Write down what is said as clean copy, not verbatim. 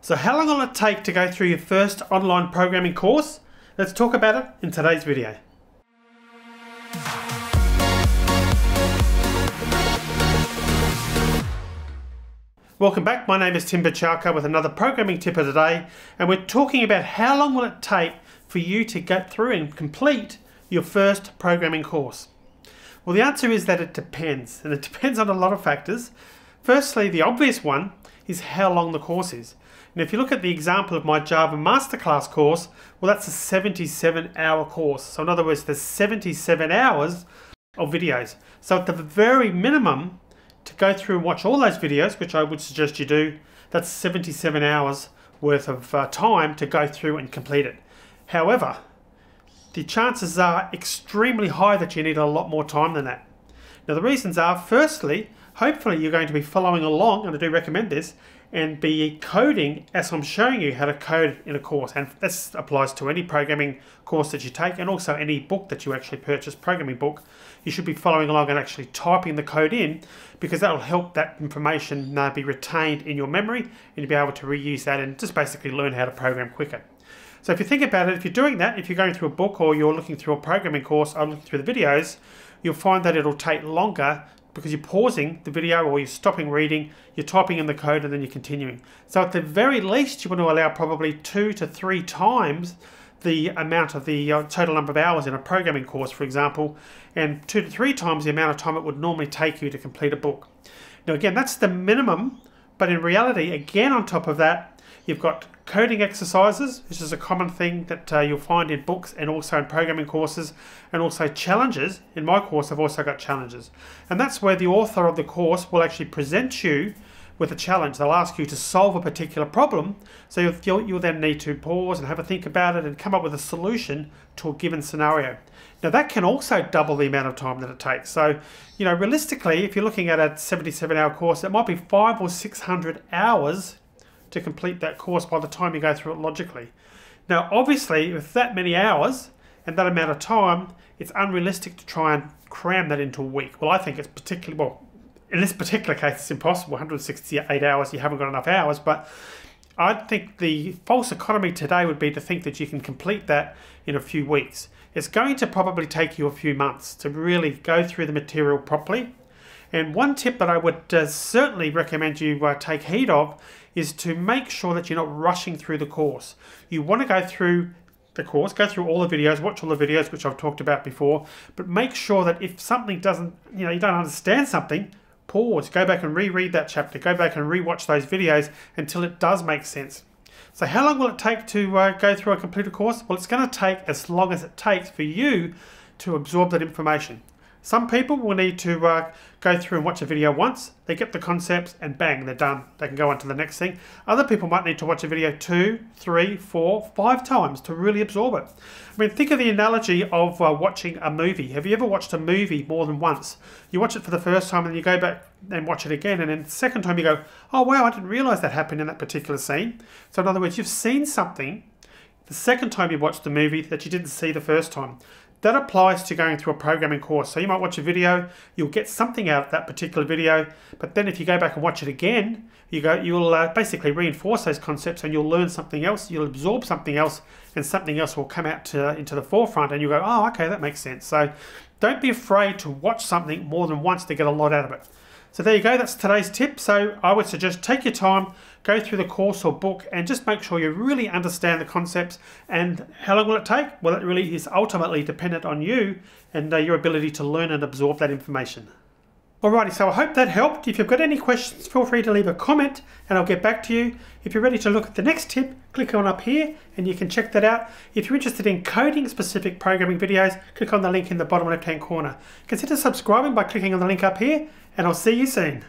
So how long will it take to go through your first online programming course? Let's talk about it in today's video. Welcome back, my name is Tim Buchalka with another Programming Tip of the Day, and we're talking about how long will it take for you to get through and complete your first programming course. Well, the answer is that it depends, and it depends on a lot of factors. Firstly, the obvious one is how long the course is. And if you look at the example of my Java Masterclass course, well, that's a 77-hour course. So in other words, there's 77 hours of videos. So at the very minimum, to go through and watch all those videos, which I would suggest you do, that's 77 hours worth of time to go through and complete it. However, the chances are extremely high that you need a lot more time than that. Now the reasons are, firstly, hopefully you're going to be following along, and I do recommend this, and be coding as I'm showing you how to code in a course. And this applies to any programming course that you take, and also any book that you actually purchase, programming book. You should be following along and actually typing the code in, because that will help that information be retained in your memory, and you'll be able to reuse that and just basically learn how to program quicker. So if you think about it, if you're doing that, if you're going through a book or you're looking through a programming course or looking through the videos, you'll find that it'll take longer because you're pausing the video or you're stopping reading, you're typing in the code, and then you're continuing. So at the very least, you want to allow probably 2 to 3 times the amount of the total number of hours in a programming course, for example, and 2 to 3 times the amount of time it would normally take you to complete a book. Now again, that's the minimum, but in reality, again, on top of that, you've got coding exercises, which is a common thing that you'll find in books and also in programming courses, and also challenges. In my course, I've also got challenges. And that's where the author of the course will actually present you with a challenge. They'll ask you to solve a particular problem, so you'll then need to pause and have a think about it and come up with a solution to a given scenario. Now that can also double the amount of time that it takes. So, you know, realistically, if you're looking at a 77-hour course, it might be 500 or 600 hours to complete that course by the time you go through it logically. Now obviously, with that many hours and that amount of time, it's unrealistic to try and cram that into a week. Well, I think it's particularly, well, in this particular case it's impossible, 168 hours, you haven't got enough hours, but I think the false economy today would be to think that you can complete that in a few weeks. It's going to probably take you a few months to really go through the material properly. And one tip that I would certainly recommend you take heed of is to make sure that you're not rushing through the course. You want to go through the course, go through all the videos, watch all the videos, which I've talked about before, but make sure that if something doesn't, you know, you don't understand something, pause, go back and reread that chapter, go back and rewatch those videos until it does make sense. So how long will it take to go through a completed course? Well, it's going to take as long as it takes for you to absorb that information. Some people will need to go through and watch a video once, they get the concepts, and bang, they're done. They can go on to the next thing. Other people might need to watch a video 2, 3, 4, 5 times to really absorb it. I mean, think of the analogy of watching a movie. Have you ever watched a movie more than once? You watch it for the first time and you go back and watch it again, and then the second time you go, oh wow, I didn't realise that happened in that particular scene. So in other words, you've seen something the second time you watched the movie that you didn't see the first time. That applies to going through a programming course. So you might watch a video, you'll get something out of that particular video, but then if you go back and watch it again, you'll basically reinforce those concepts, and you'll learn something else, you'll absorb something else, and something else will come out into the forefront, and you'll go, oh, okay, that makes sense. So don't be afraid to watch something more than once to get a lot out of it. So there you go, that's today's tip. So I would suggest take your time, go through the course or book, and just make sure you really understand the concepts. And how long will it take? Well, it really is ultimately dependent on you and your ability to learn and absorb that information. Alrighty, so I hope that helped. If you've got any questions, feel free to leave a comment and I'll get back to you. If you're ready to look at the next tip, click on up here and you can check that out. If you're interested in coding specific programming videos, click on the link in the bottom left hand corner. Consider subscribing by clicking on the link up here, and I'll see you soon.